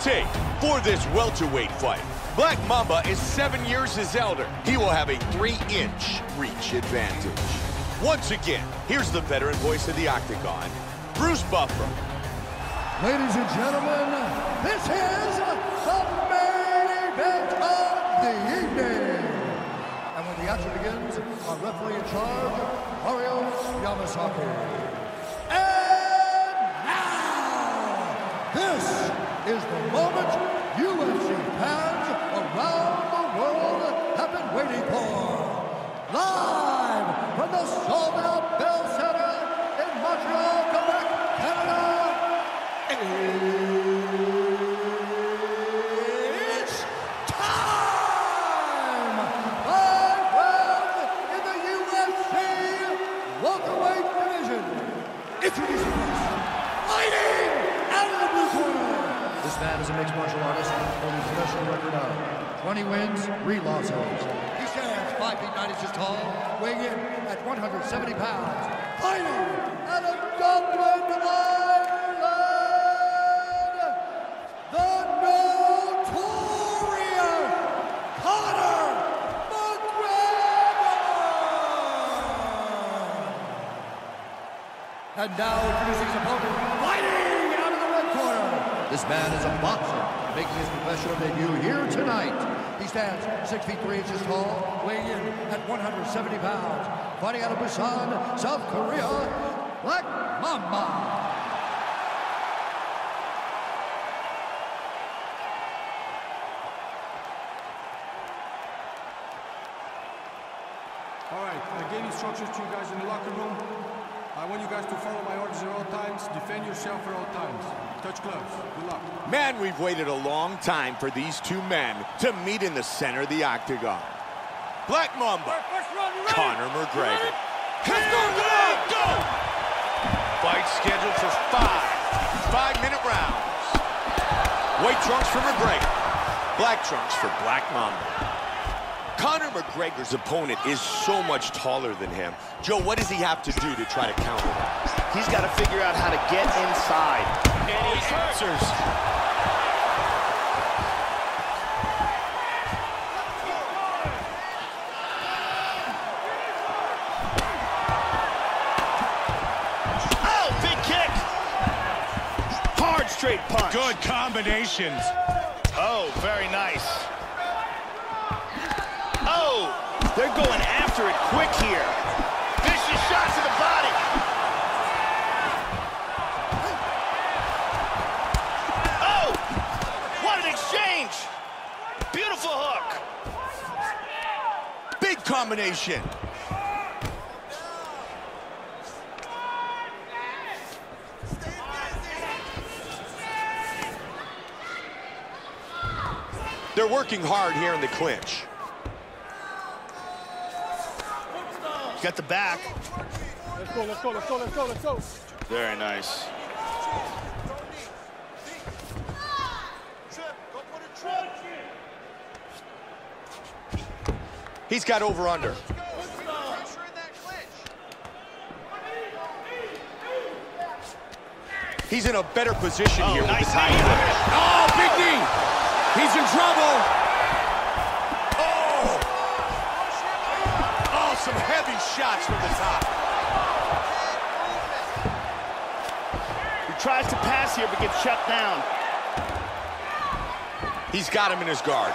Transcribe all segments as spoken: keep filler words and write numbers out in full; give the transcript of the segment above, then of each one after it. take for this welterweight fight. Black Mamba is seven years his elder. He will have a three-inch reach advantage. Once again, here's the veteran voice of the Octagon, Bruce Buffer. Ladies and gentlemen, this is the main event of the evening. And when the action begins, our referee in charge, Mario Yamasaki. This is the moment U F C fans around the world have been waiting for. Live from the sold-out Bell Center in Montreal, Quebec, Canada, it's time! Five rounds in the U F C welterweight division. Introducing us, fighting! This man is a mixed martial artist holding a professional record of twenty wins, three losses. He stands five feet nine inches tall, weighing in at one hundred seventy pounds. Fighting out of Dublin, Ireland, the notorious Conor McGregor! And now introducing his opponent, fighting! This man is a boxer, making his professional debut here tonight. He stands six feet three inches tall, weighing in at one hundred seventy pounds. Fighting out of Busan, South Korea, Black Mamba. All right, I gave instructions to you guys in the locker room. I want you guys to follow my orders at all times, defend yourself at all times. Touch gloves. Good luck. Man, we've waited a long time for these two men to meet in the center of the Octagon. Black Mamba, Conor McGregor. Let's go, go! Fight scheduled for five five-minute rounds. White trunks for McGregor. Black trunks for Black Mamba. Conor McGregor's opponent is so much taller than him. Joe, what does he have to do to try to counter that? He's got to figure out how to get inside. And he answers. Oh, big kick. Hard straight punch. Good combinations. Oh, very nice. They're going after it quick here. Vicious shot to the body. Oh! What an exchange! Beautiful hook. Big combination. They're working hard here in the clinch. Got the back. Let's go, let's go, let's go, let's go, let's go. Very nice. He's got over under. He's in a better position oh, here. Nice with the knee. Oh, big knee. He's in trouble. Some heavy shots from the top. He tries to pass here, but gets shut down. He's got him in his guard.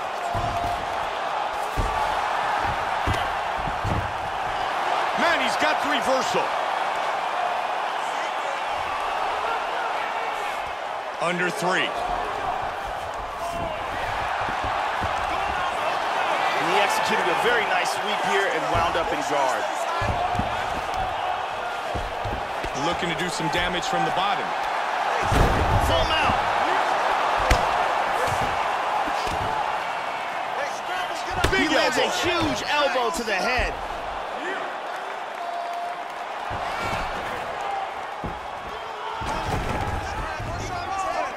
Man, he's got the reversal. Under three. Executed a very nice sweep here and wound up in guard. Looking to do some damage from the bottom. Full mount. He lands a huge elbow to the head.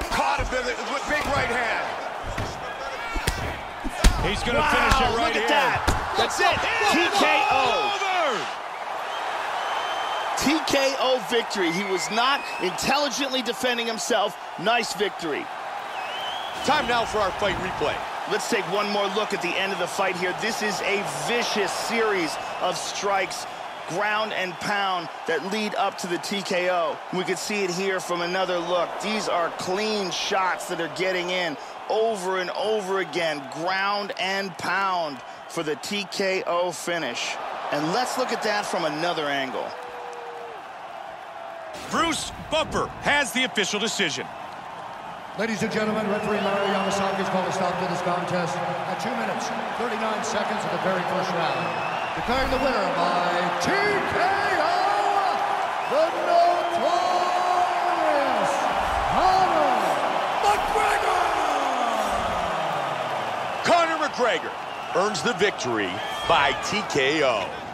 Caught him with a big right hand. He's going to wow, finish it right look at here. That. That's it. T K O. T K O victory. He was not intelligently defending himself. Nice victory. Time now for our fight replay. Let's take one more look at the end of the fight here. This is a vicious series of strikes, ground and pound, that lead up to the T K O. We could see it here from another look. These are clean shots that are getting in over and over again. Ground and pound for the T K O finish. And let's look at that from another angle. Bruce Buffer has the official decision. Ladies and gentlemen, referee Mario Yamasaki has called a stop to this contest at two minutes, thirty-nine seconds of the very first round. Declaring the winner by T K O, the notorious Conor McGregor! Conor McGregor earns the victory by T K O.